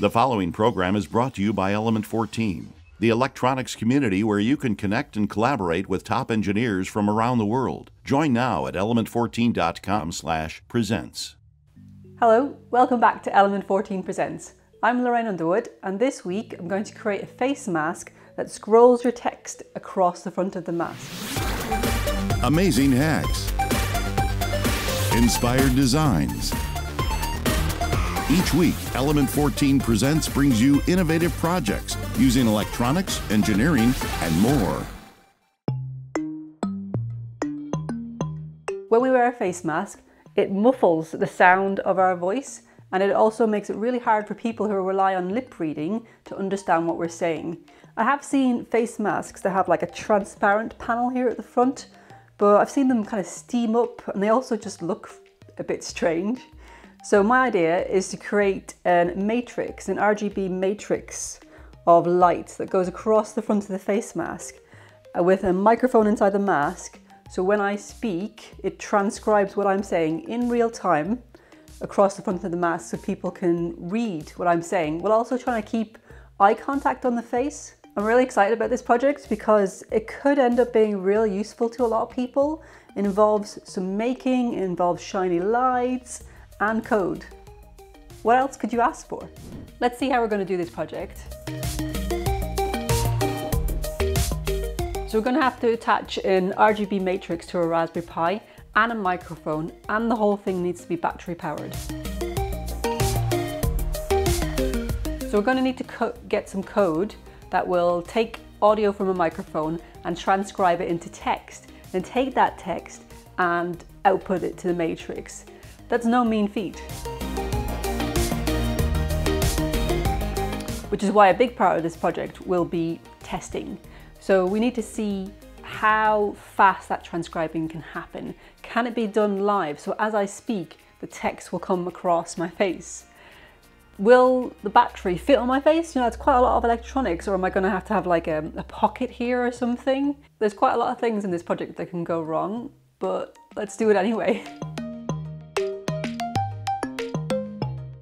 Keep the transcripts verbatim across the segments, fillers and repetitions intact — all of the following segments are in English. The following program is brought to you by Element fourteen, the electronics community where you can connect and collaborate with top engineers from around the world. Join now at element fourteen dot com slash presents. Hello, welcome back to Element fourteen Presents. I'm Lorraine Underwood, and this week I'm going to create a face mask that scrolls your text across the front of the mask. Amazing hacks. Inspired designs. Each week, Element fourteen Presents brings you innovative projects using electronics, engineering, and more. When we wear a face mask, it muffles the sound of our voice, and it also makes it really hard for people who rely on lip reading to understand what we're saying. I have seen face masks that have like a transparent panel here at the front, but I've seen them kind of steam up, and they also just look a bit strange. So my idea is to create a matrix, an R G B matrix of light that goes across the front of the face mask with a microphone inside the mask. So when I speak, it transcribes what I'm saying in real time across the front of the mask so people can read what I'm saying, while also trying to keep eye contact on the face. I'm really excited about this project because it could end up being really useful to a lot of people. It involves some making, it involves shiny lights, and code. What else could you ask for? Let's see how we're going to do this project. So we're going to have to attach an R G B matrix to a Raspberry Pi and a microphone, and the whole thing needs to be battery powered. So we're going to need to get some code that will take audio from a microphone and transcribe it into text, then take that text and output it to the matrix. That's no mean feat. Which is why a big part of this project will be testing. So we need to see how fast that transcribing can happen. Can it be done live? So as I speak, the text will come across my face. Will the battery fit on my face? You know, that's quite a lot of electronics, or am I gonna have to have like a, a pocket here or something? There's quite a lot of things in this project that can go wrong, but let's do it anyway.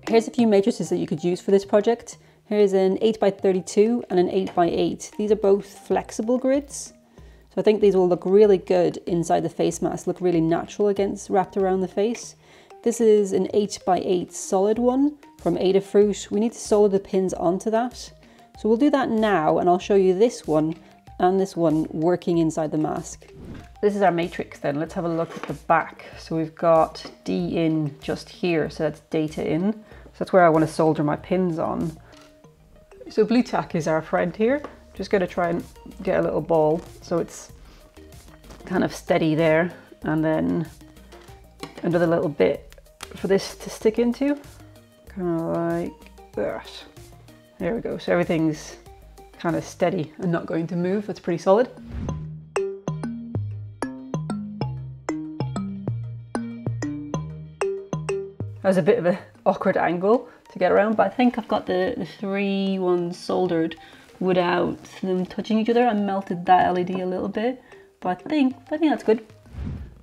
Here's a few matrices that you could use for this project. Here's an eight by thirty-two and an eight by eight. These are both flexible grids. So I think these will look really good inside the face mask, look really natural against wrapped around the face. This is an eight by eight solid one from Adafruit. We need to solder the pins onto that. So we'll do that now, and I'll show you this one and this one working inside the mask. This is our matrix then. Let's have a look at the back. So we've got D in just here, so that's data in. So that's where I want to solder my pins on. So blue tack is our friend here. Just going to try and get a little ball so it's kind of steady there, and then another little bit for this to stick into, kind of like that. There we go. So everything's kind of steady and not going to move. That's pretty solid. That was a bit of an awkward angle to get around, but I think I've got the, the three ones soldered without them touching each other. I melted that L E D a little bit, but I think, I think that's good.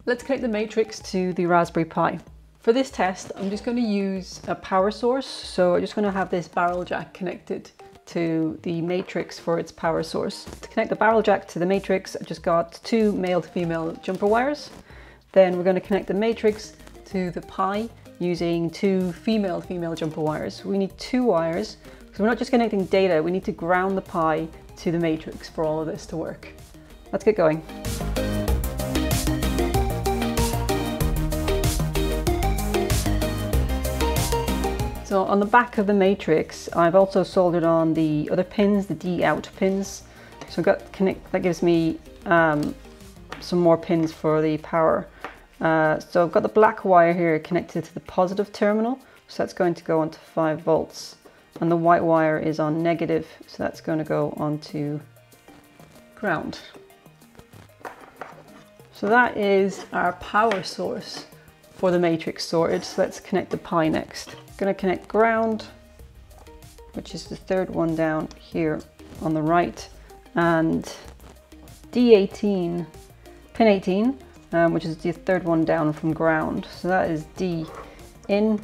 Let's connect the matrix to the Raspberry Pi. For this test, I'm just going to use a power source. So I'm just going to have this barrel jack connected to the matrix for its power source. To connect the barrel jack to the matrix, I've just got two male to female jumper wires. Then we're going to connect the matrix to the Pi using two female female jumper wires. We need two wires, because we're not just connecting data, we need to ground the Pi to the matrix for all of this to work. Let's get going. So on the back of the matrix, I've also soldered on the other pins, the D out pins. So I've got connect, that gives me um, some more pins for the power. Uh, so I've got the black wire here connected to the positive terminal, so that's going to go onto five volts, and the white wire is on negative, so that's going to go onto ground. So that is our power source for the matrix sorted, so let's connect the Pi next. I'm going to connect ground, which is the third one down here on the right, and D eighteen, pin eighteen. Um, which is the third one down from ground. So that is D in,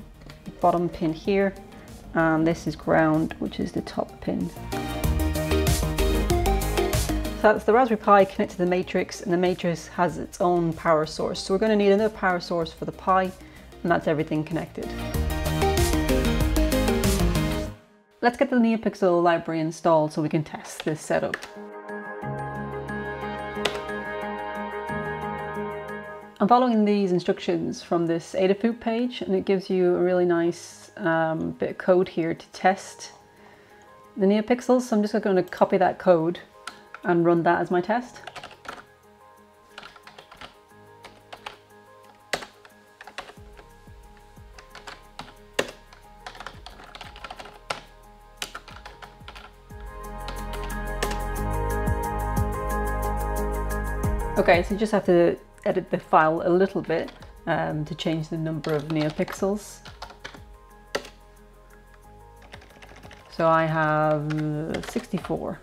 bottom pin here, and this is ground, which is the top pin. So that's the Raspberry Pi connected to the matrix, and the matrix has its own power source. So we're going to need another power source for the Pi, and that's everything connected. Let's get the NeoPixel library installed so we can test this setup. I'm following these instructions from this Adafruit page, and it gives you a really nice um, bit of code here to test the NeoPixels. So I'm just going to copy that code and run that as my test. Okay, so you just have to edit the file a little bit um, to change the number of NeoPixels. So I have sixty-four.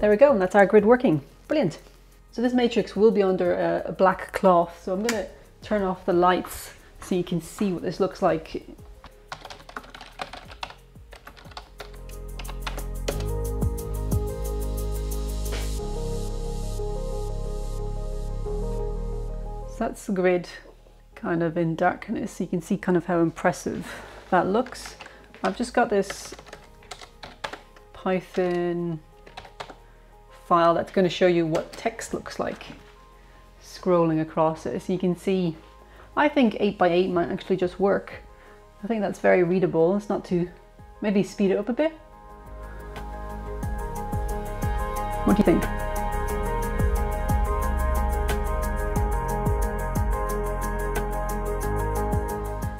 There we go, and that's our grid working. Brilliant. So this matrix will be under a, a black cloth, so I'm going to turn off the lights so you can see what this looks like. So that's the grid kind of in darkness, so you can see kind of how impressive that looks. I've just got this Python file that's going to show you what text looks like scrolling across it, so you can see I think eight by eight might actually just work. I think that's very readable. It's not too, maybe speed it up a bit. What do you think?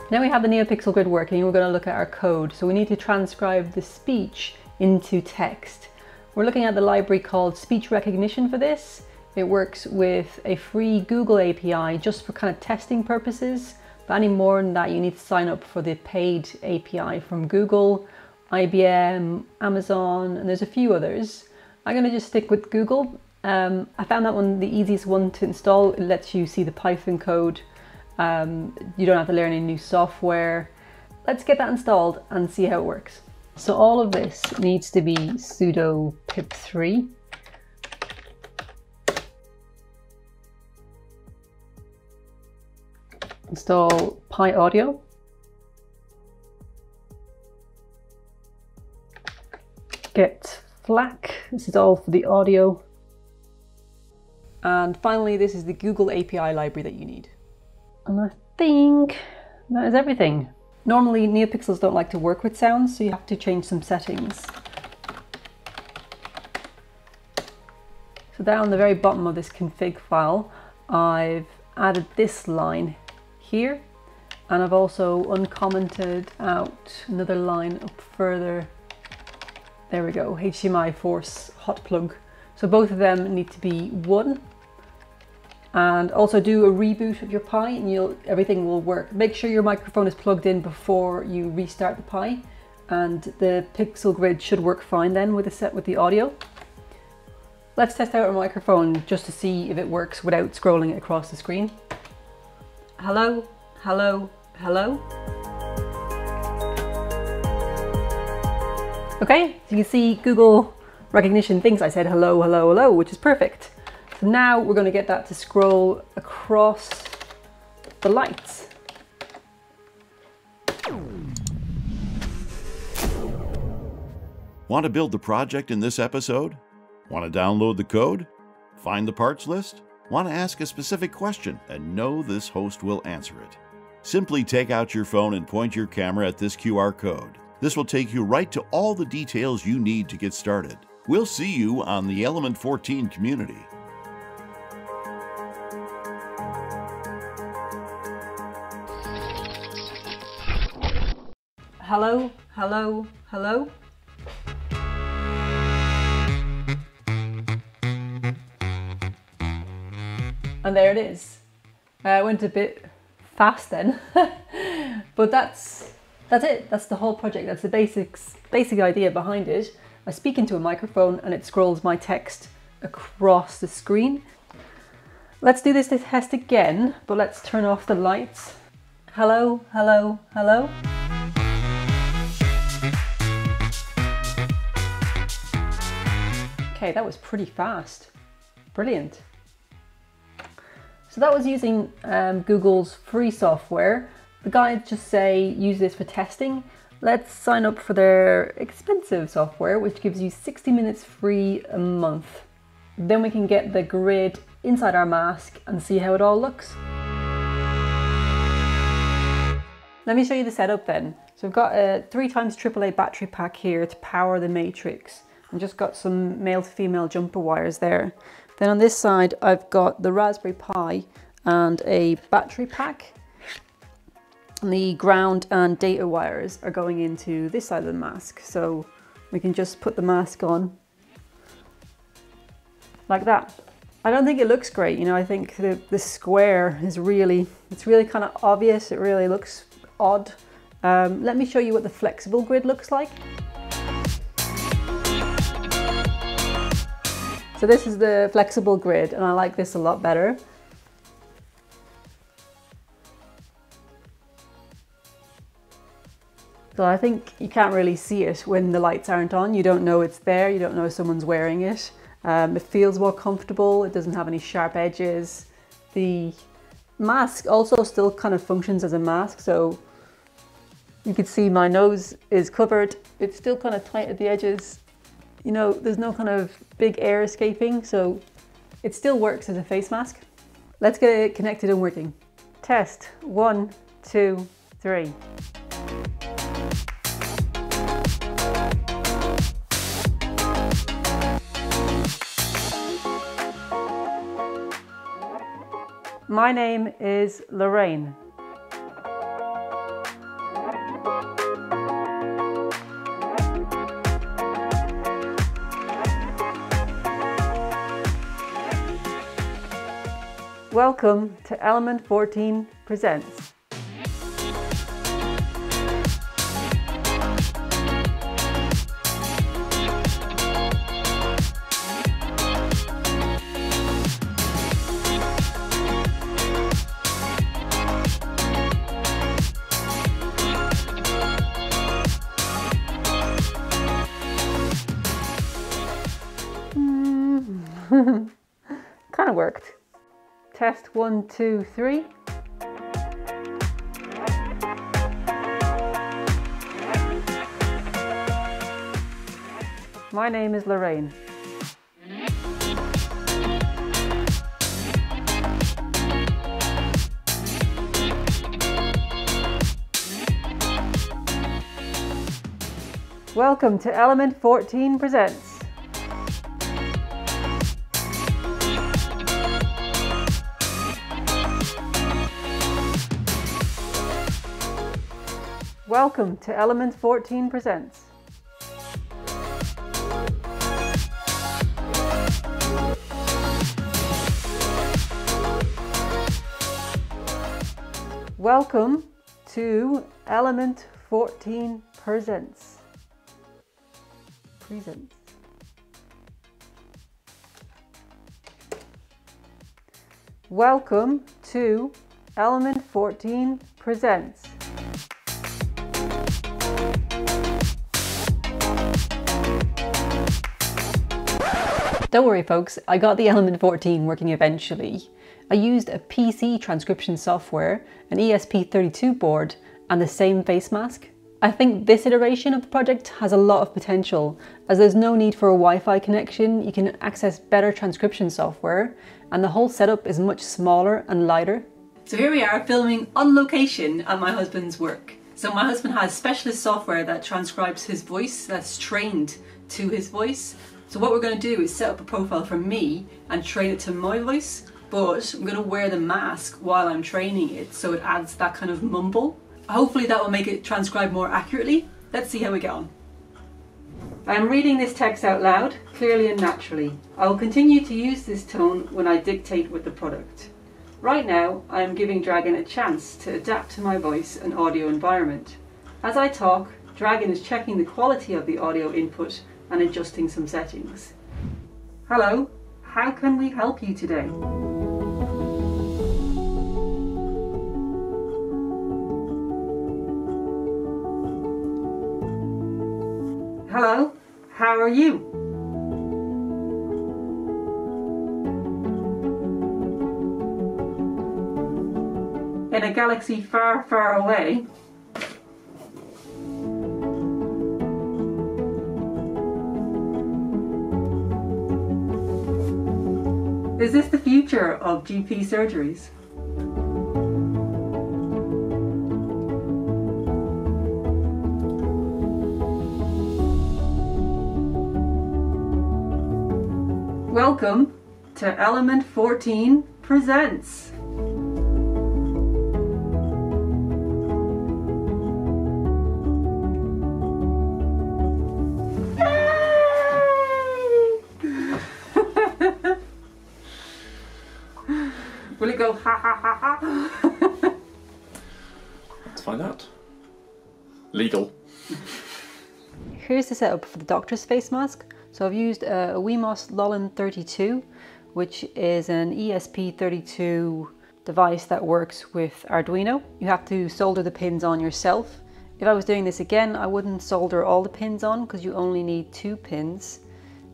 Now we have the NeoPixel grid working, we're going to look at our code. So we need to transcribe the speech into text. We're looking at the library called Speech Recognition for this. It works with a free Google A P I just for kind of testing purposes. But any more than that, you need to sign up for the paid A P I from Google, I B M, Amazon, and there's a few others. I'm going to just stick with Google. Um, I found that one the easiest one to install. It lets you see the Python code. Um, you don't have to learn any new software. Let's get that installed and see how it works. So all of this needs to be sudo pip three. Install PyAudio. Get FLAC, this is all for the audio. And finally, this is the Google A P I library that you need. And I think that is everything. Normally, NeoPixels don't like to work with sounds, so you have to change some settings. So down on the very bottom of this config file, I've added this line here, and I've also uncommented out another line up further. There we go, H D M I force hot plug. So both of them need to be one. And also do a reboot of your Pi and you'll, everything will work. Make sure your microphone is plugged in before you restart the Pi, and the pixel grid should work fine then with the set with the audio. Let's test out our microphone just to see if it works without scrolling it across the screen. Hello, hello, hello. Okay, so you can see Google recognition thinks I said hello, hello, hello, which is perfect. So now we're going to get that to scroll across the lights. Want to build the project in this episode? Want to download the code? Find the parts list? Want to ask a specific question and know this host will answer it? Simply take out your phone and point your camera at this Q R code. This will take you right to all the details you need to get started. We'll see you on the Element fourteen community. Hello, hello, hello. And there it is. I uh, went a bit fast then, but that's that's it. That's the whole project. That's the basics, basic idea behind it. I speak into a microphone and it scrolls my text across the screen. Let's do this test again, but let's turn off the lights. Hello, hello, hello. Okay, that was pretty fast. Brilliant. So that was using um, Google's free software. The guides just say use this for testing. Let's sign up for their expensive software, which gives you sixty minutes free a month. Then we can get the grid inside our mask and see how it all looks. Let me show you the setup then. So I've got a three times triple A battery pack here to power the matrix. I've just got some male to female jumper wires there. Then on this side, I've got the Raspberry Pi and a battery pack. And the ground and data wires are going into this side of the mask. So we can just put the mask on like that. I don't think it looks great. You know, I think the, the square is really, it's really kind of obvious. It really looks odd. Um, let me show you what the flexible grid looks like. So this is the flexible grid, and I like this a lot better. So I think you can't really see it when the lights aren't on. You don't know it's there. You don't know someone's wearing it. Um, it feels more comfortable. It doesn't have any sharp edges. The mask also still kind of functions as a mask. So you can see my nose is covered. It's still kind of tight at the edges. You know, there's no kind of big air escaping, so it still works as a face mask. Let's get it connected and working. Test, one, two, three. My name is Lorraine. Welcome to Element fourteen Presents. Mm. Kind of worked. Test one, two, three. My name is Lorraine. Welcome to Element fourteen Presents. Welcome to Element fourteen Presents. Welcome to Element fourteen Presents. Presents. Welcome to Element fourteen Presents. Don't worry folks, I got the Element fourteen working eventually. I used a P C transcription software, an E S P thirty-two board, and the same face mask. I think this iteration of the project has a lot of potential, as there's no need for a Wi-Fi connection, you can access better transcription software, and the whole setup is much smaller and lighter. So here we are filming on location at my husband's work. So my husband has specialist software that transcribes his voice, that's trained to his voice. So what we're going to do is set up a profile for me and train it to my voice, but I'm going to wear the mask while I'm training it so it adds that kind of mumble. Hopefully that will make it transcribe more accurately. Let's see how we get on. I'm reading this text out loud, clearly and naturally. I will continue to use this tone when I dictate with the product. Right now, I am giving Dragon a chance to adapt to my voice and audio environment. As I talk, Dragon is checking the quality of the audio input and adjusting some settings. Hello, how can we help you today? Hello, how are you? In a galaxy far, far away, is this the future of G P surgeries? Welcome to Element fourteen presents. Will it go ha ha ha ha? Let's find out. Legal. Here's the setup for the doctor's face mask. So I've used a Wemos Lolin thirty-two, which is an E S P thirty-two device that works with Arduino. You have to solder the pins on yourself. If I was doing this again, I wouldn't solder all the pins on because you only need two pins.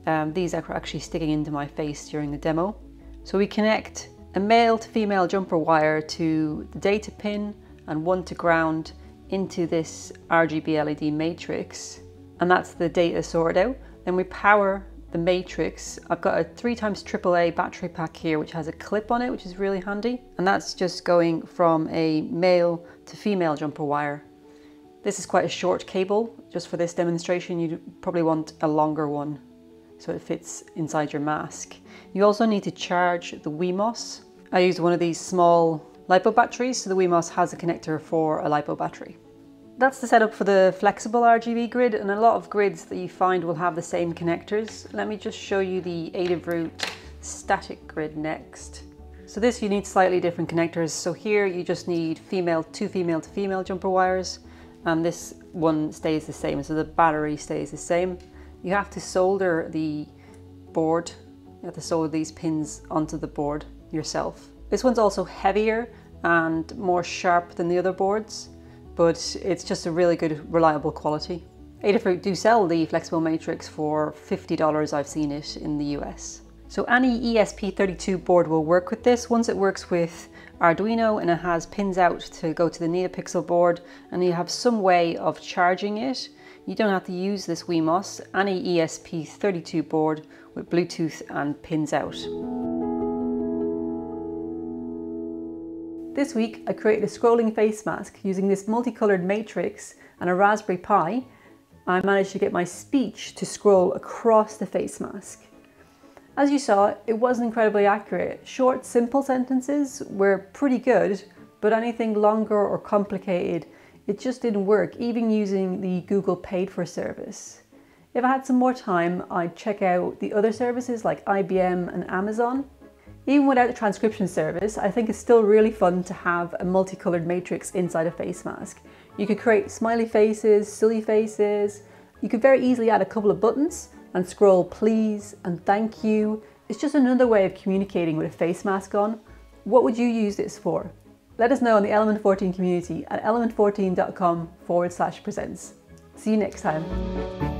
Um, these are actually sticking into my face during the demo. So we connect a male to female jumper wire to the data pin and one to ground into this R G B L E D matrix, and that's the data sorter. Then we power the matrix. I've got a three times triple A battery pack here which has a clip on it, which is really handy, and that's just going from a male to female jumper wire. This is quite a short cable. Just for this demonstration you'd probably want a longer one, so it fits inside your mask. You also need to charge the Wemos. I used one of these small LiPo batteries, so the Wemos has a connector for a LiPo battery. That's the setup for the flexible R G B grid, and a lot of grids that you find will have the same connectors. Let me just show you the Adafruit static grid next. So this, you need slightly different connectors. So here you just need female, two female to female jumper wires, and this one stays the same, so the battery stays the same. You have to solder the board, you have to solder these pins onto the board yourself. This one's also heavier and more sharp than the other boards, but it's just a really good, reliable quality. Adafruit do sell the flexible matrix for fifty dollars, I've seen it in the U S. So any E S P thirty-two board will work with this, once it works with Arduino and it has pins out to go to the NeoPixel board and you have some way of charging it. You don't have to use this Wemos. Any E S P thirty-two board with Bluetooth and pins out. This week I created a scrolling face mask using this multicoloured matrix and a Raspberry Pi. I managed to get my speech to scroll across the face mask. As you saw, it wasn't incredibly accurate. Short, simple sentences were pretty good, but anything longer or complicated, it just didn't work, even using the Google paid for service. If I had some more time, I'd check out the other services like I B M and Amazon. Even without the transcription service, I think it's still really fun to have a multicoloured matrix inside a face mask. You could create smiley faces, silly faces. You could very easily add a couple of buttons and scroll please and thank you. It's just another way of communicating with a face mask on. What would you use this for? Let us know in the Element fourteen community at element fourteen dot com forward slash presents. See you next time.